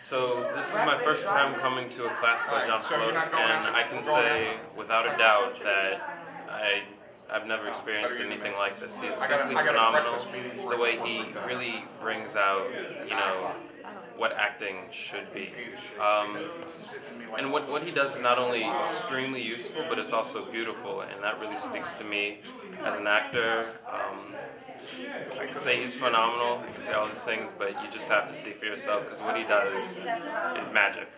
So this is my first time coming to a class by John Pelot, and I can say without a doubt that I've never experienced anything like this. He's simply phenomenal. The way he really brings out, you know, what acting should be. And what he does is not only extremely useful, but it's also beautiful, and that really speaks to me as an actor. I can say he's phenomenal, I can say all these things, but you just have to see for yourself, because what he does is magic.